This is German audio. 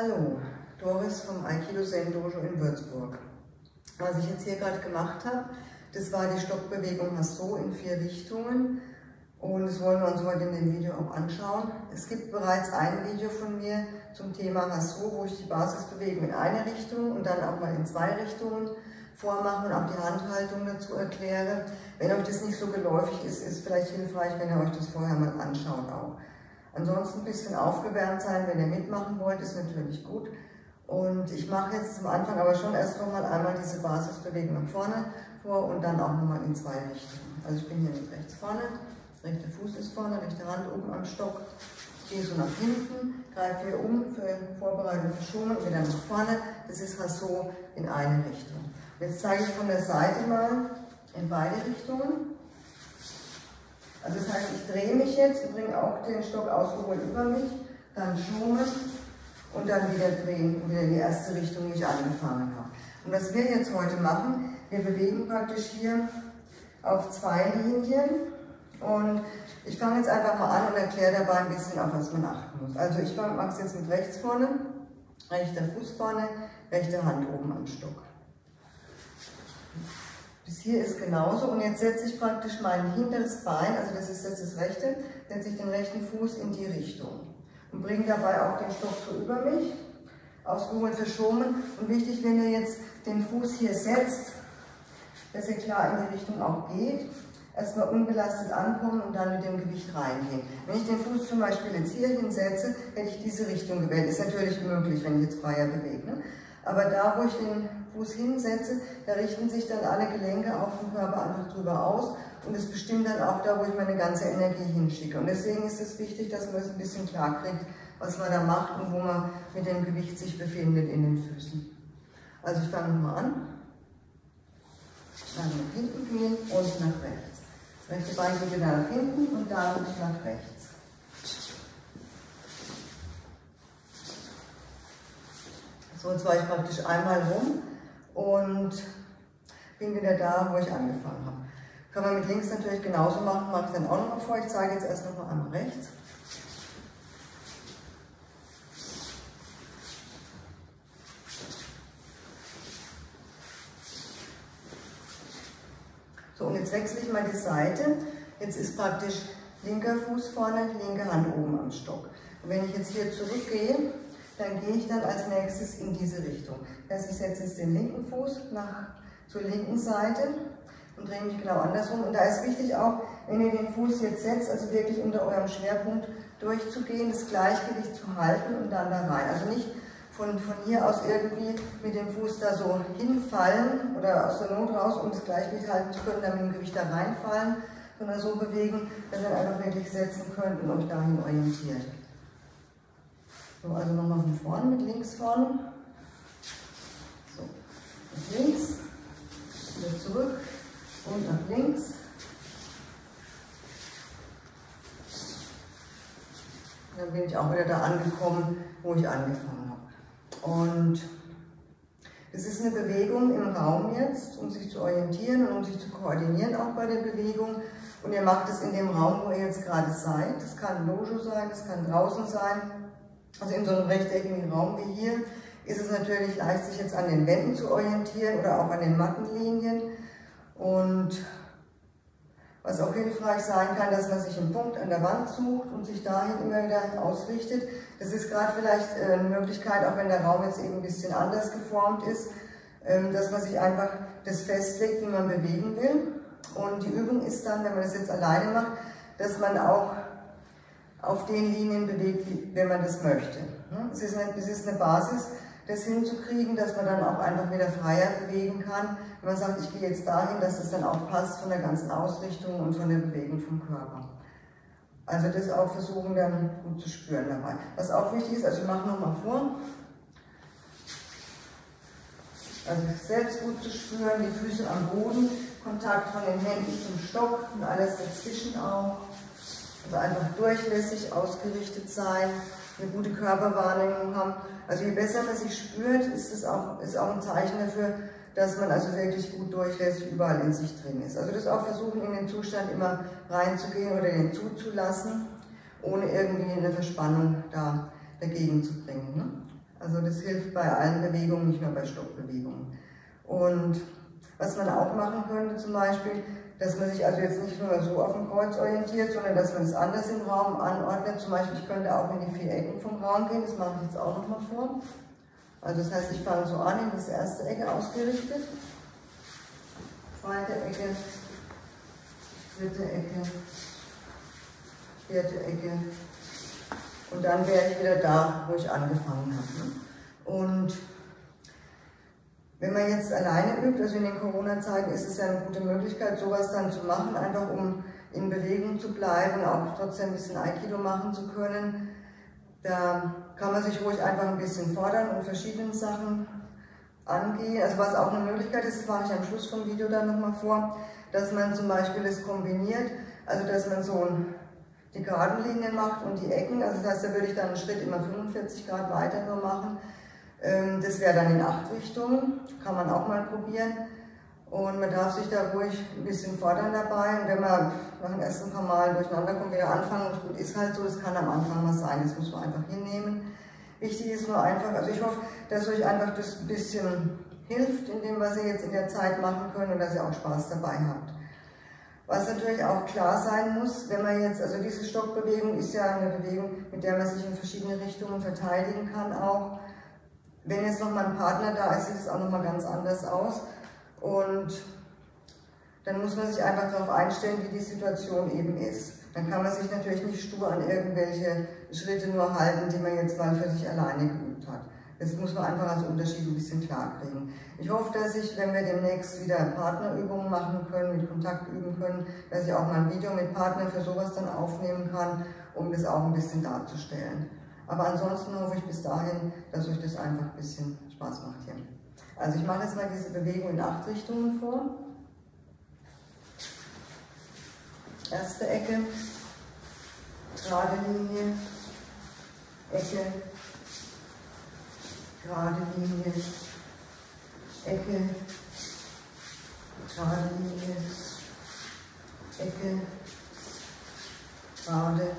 Hallo, Doris vom Aikido Zen Dojo in Würzburg. Was ich jetzt hier gerade gemacht habe, das war die Stockbewegung Hasso in 4 Richtungen und das wollen wir uns heute in dem Video auch anschauen. Es gibt bereits ein Video von mir zum Thema Hasso, wo ich die Basisbewegung in eine Richtung und dann auch mal in 2 Richtungen vormache und auch die Handhaltung dazu erkläre. Wenn euch das nicht so geläufig ist, ist es vielleicht hilfreich, wenn ihr euch das vorher mal anschaut auch. Ansonsten ein bisschen aufgewärmt sein, wenn ihr mitmachen wollt, ist natürlich gut. Und ich mache jetzt zum Anfang aber schon erst nochmal einmal diese Basisbewegung nach vorne vor und dann auch nochmal in 2 Richtungen. Also ich bin hier mit rechts vorne, rechter Fuß ist vorne, rechte Hand oben am Stock. Ich gehe so nach hinten, greife hier um für Vorbereitung für Schule und wieder nach vorne. Das ist Hasso in eine Richtung. Jetzt zeige ich von der Seite mal in beide Richtungen. Also das heißt, ich drehe mich jetzt und bringe auch den Stock ausgeholt über mich, dann schonen und dann wieder drehen und wieder in die erste Richtung, die ich angefangen habe. Und was wir jetzt heute machen, wir bewegen praktisch hier auf 2 Linien und ich fange jetzt einfach mal an und erkläre dabei ein bisschen, auf was man achten muss. Also ich mache es jetzt mit rechts vorne, rechter Fuß vorne, rechte Hand oben am Stock. Bis hier ist genauso und jetzt setze ich praktisch mein hinteres Bein, also das ist jetzt das rechte, setze ich den rechten Fuß in die Richtung und bringe dabei auch den Stock so über mich, ausgeholt verschoben und wichtig, wenn ihr jetzt den Fuß hier setzt, dass ihr klar in die Richtung auch geht, erstmal unbelastet ankommen und dann mit dem Gewicht reingehen. Wenn ich den Fuß zum Beispiel jetzt hier hinsetze, hätte ich diese Richtung gewählt, ist natürlich möglich, wenn ich jetzt freier bewege, ne? Aber da, wo ich den Fuß hinsetze, da richten sich dann alle Gelenke auf dem Körper einfach drüber aus und es bestimmt dann auch da, wo ich meine ganze Energie hinschicke. Und deswegen ist es wichtig, dass man es ein bisschen klar kriegt, was man da macht und wo man mit dem Gewicht sich befindet in den Füßen. Also ich fange nochmal an. Dann nach hinten gehen und nach rechts. Das rechte Bein geht wieder nach hinten und dann nach rechts. So, jetzt war ich praktisch einmal rum und bin wieder da, wo ich angefangen habe. Kann man mit links natürlich genauso machen, mache ich dann auch nochmal vor. Ich zeige jetzt erst nochmal einmal rechts. So, und jetzt wechsle ich mal die Seite. Jetzt ist praktisch linker Fuß vorne, linke Hand oben am Stock. Und wenn ich jetzt hier zurückgehe, dann gehe ich dann als nächstes in diese Richtung. Also ich setze jetzt den linken Fuß zur linken Seite und drehe mich genau andersrum. Und da ist wichtig auch, wenn ihr den Fuß jetzt setzt, also wirklich unter eurem Schwerpunkt durchzugehen, das Gleichgewicht zu halten und dann da rein. Also nicht von hier aus irgendwie mit dem Fuß da so hinfallen oder aus der Not raus, um das Gleichgewicht halten zu können, dann mit dem Gewicht da reinfallen, sondern so bewegen, dass ihr einfach wirklich setzen könnt und euch dahin orientiert. So, also nochmal von vorne, mit links vorne. So, nach links, wieder zurück und nach links. Und dann bin ich auch wieder da angekommen, wo ich angefangen habe. Und das ist eine Bewegung im Raum jetzt, um sich zu orientieren und um sich zu koordinieren auch bei der Bewegung. Und ihr macht es in dem Raum, wo ihr jetzt gerade seid. Das kann ein Dojo sein, das kann draußen sein. Also in so einem rechteckigen Raum wie hier ist es natürlich leicht, sich jetzt an den Wänden zu orientieren oder auch an den Mattenlinien. Und was auch hilfreich sein kann, dass man sich einen Punkt an der Wand sucht und sich dahin immer wieder ausrichtet. Das ist gerade vielleicht eine Möglichkeit, auch wenn der Raum jetzt eben ein bisschen anders geformt ist, dass man sich einfach das festlegt, wie man bewegen will. Und die Übung ist dann, wenn man das jetzt alleine macht, dass man auch auf den Linien bewegt, wenn man das möchte. Es ist eine Basis, das hinzukriegen, dass man dann auch einfach wieder freier bewegen kann. Wenn man sagt, ich gehe jetzt dahin, dass es dann auch passt von der ganzen Ausrichtung und von der Bewegung vom Körper. Also das auch versuchen, dann gut zu spüren dabei. Was auch wichtig ist, also ich mache nochmal vor. Also selbst gut zu spüren, die Füße am Boden, Kontakt von den Händen zum Stock und alles dazwischen auch. Also einfach durchlässig, ausgerichtet sein, eine gute Körperwahrnehmung haben. Also je besser man sich spürt, ist auch ein Zeichen dafür, dass man also wirklich gut durchlässig überall in sich drin ist. Also das auch versuchen, in den Zustand immer reinzugehen oder den zuzulassen, ohne irgendwie eine Verspannung da dagegen zu bringen. Ne? Also das hilft bei allen Bewegungen, nicht nur bei Stockbewegungen. Und was man auch machen könnte zum Beispiel, dass man sich also jetzt nicht nur so auf dem Kreuz orientiert, sondern dass man es anders im Raum anordnet. Zum Beispiel, ich könnte auch in die vier Ecken vom Raum gehen, das mache ich jetzt auch nochmal vor. Also das heißt, ich fange so an, in das erste Ecke ausgerichtet, zweite Ecke, dritte Ecke, vierte Ecke und dann wäre ich wieder da, wo ich angefangen habe. Und wenn man jetzt alleine übt, also in den Corona-Zeiten, ist es ja eine gute Möglichkeit, sowas dann zu machen, einfach um in Bewegung zu bleiben, auch trotzdem ein bisschen Aikido machen zu können. Da kann man sich ruhig einfach ein bisschen fordern und verschiedene Sachen angehen. Also was auch eine Möglichkeit ist, das mache ich am Schluss vom Video dann nochmal vor, dass man zum Beispiel das kombiniert, also dass man so die geraden Linien macht und die Ecken, also das heißt, da würde ich dann einen Schritt immer 45 Grad weiter nur machen. Das wäre dann in 8 Richtungen, kann man auch mal probieren. Und man darf sich da ruhig ein bisschen fordern dabei. Und wenn man nach dem ersten paar Mal durcheinander kommt, wieder anfangen, und gut, ist halt so, das kann am Anfang was sein, das muss man einfach hinnehmen. Wichtig ist nur einfach, also ich hoffe, dass euch einfach das ein bisschen hilft in dem, was ihr jetzt in der Zeit machen könnt und dass ihr auch Spaß dabei habt. Was natürlich auch klar sein muss, wenn man jetzt, also diese Stockbewegung ist ja eine Bewegung, mit der man sich in verschiedene Richtungen verteidigen kann auch. Wenn jetzt nochmal ein Partner da ist, sieht es auch nochmal ganz anders aus. Und dann muss man sich einfach darauf einstellen, wie die Situation eben ist. Dann kann man sich natürlich nicht stur an irgendwelche Schritte nur halten, die man jetzt mal für sich alleine geübt hat. Das muss man einfach als Unterschied ein bisschen klar kriegen. Ich hoffe, dass ich, wenn wir demnächst wieder Partnerübungen machen können, mit Kontakt üben können, dass ich auch mal ein Video mit Partner für sowas dann aufnehmen kann, um das auch ein bisschen darzustellen. Aber ansonsten hoffe ich bis dahin, dass euch das einfach ein bisschen Spaß macht hier. Also ich mache jetzt mal diese Bewegung in 8 Richtungen vor. Erste Ecke, gerade Linie, Ecke, gerade Linie, Ecke, gerade Linie, Ecke, gerade.